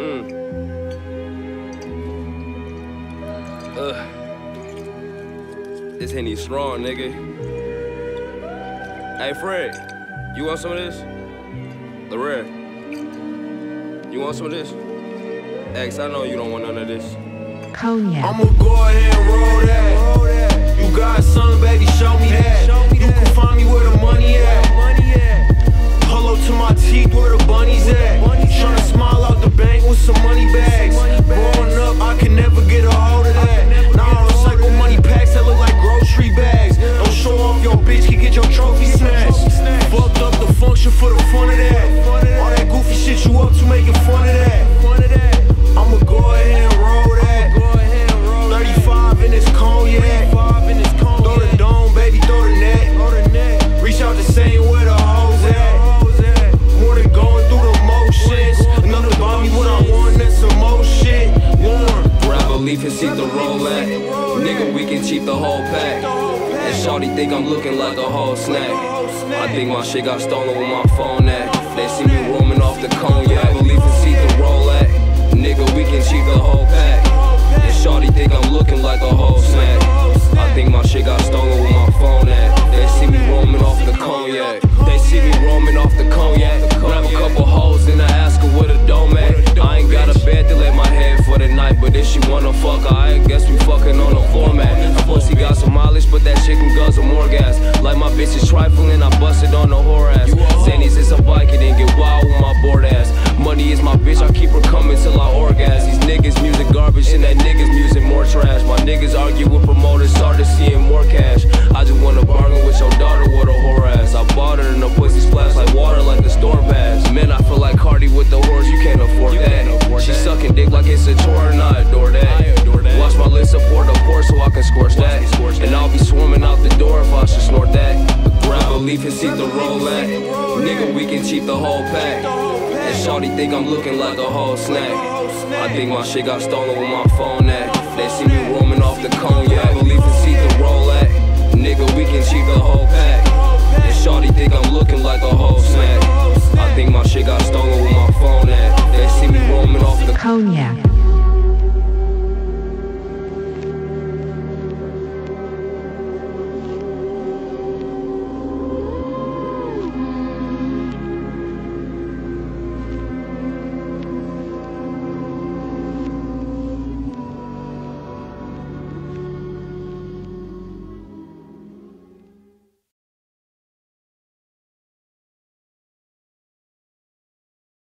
Ugh. This Henny strong, nigga. Hey, Fred, you want some of this? Larrair, you want some of this? X, I know you don't want none of this. Cognac. I'ma go ahead and roll that. Roll that. You got some, baby, show me that. Show me you that. Can find me where the money at. Money at. Hello to my teeth, where the bunnies at. Tryna smile out the bank with some money bags. Growing up, I can never get a hold of that. Now I recycle money packs that look like grocery bags. Don't show off your bitch, can get your trophy snatched. Fucked up the function for the fun of that. All that goofy shit you up to making fun of that. I'ma go ahead and roll that. 35 in this cognac. Throw the dome, baby, throw the net. Reach out the same way the hoes at. More than going through the motions. Another body when I want that some more shit. Warm. Grab a leaf and see the Rolex. Nigga, we can cheat the whole pack. And shawty think I'm looking like a whole snack. I think my shit got stolen with my phone at. They see me roaming off the cognac. Grab a leaf and see the Rolex. Nigga, we can cheat the whole pack. And shawty think I'm looking like a whole snack. I think my shit got stolen with my phone at. They see me roaming off the cognac. They see me roaming off the cognac. Grab a couple hoes and I ask her what a dome at. I ain't got a bed to lay my head for the night, but if she wanna fuck, I guess we fucking on a format. Her pussy got some mileage, but that shit can guzzle more gas. Like my bitch is trifling, I bust it on the whore ass. Zannies is a bike, it didn't get wild with my bored ass. Money is my bitch, I keep her coming till I orgasm. These niggas music garbage and that niggas music more trash. My niggas argue with promoters, started seeing more cash. I just wanna bargain with your daughter, what a whore ass. I bought her and her pussy splash like water, like the store pass. Man, I feel like Cardi with the horse, you can't afford that. She sucking dick like it's a tour and I adore that. Watch my lips support a pour so I can scorch that. And I'll be swarming out the door if I should snort that. Grab a leaf and see the Rolex. Nigga, we can cheat the whole pack. And shawty think I'm looking like a whole snack. I think my shit got stolen with my phone at. They see me roaming off the cognac. Believe and see the Rolex. Nigga, we can cheat the whole pack. And shawty think I'm looking like a whole snack.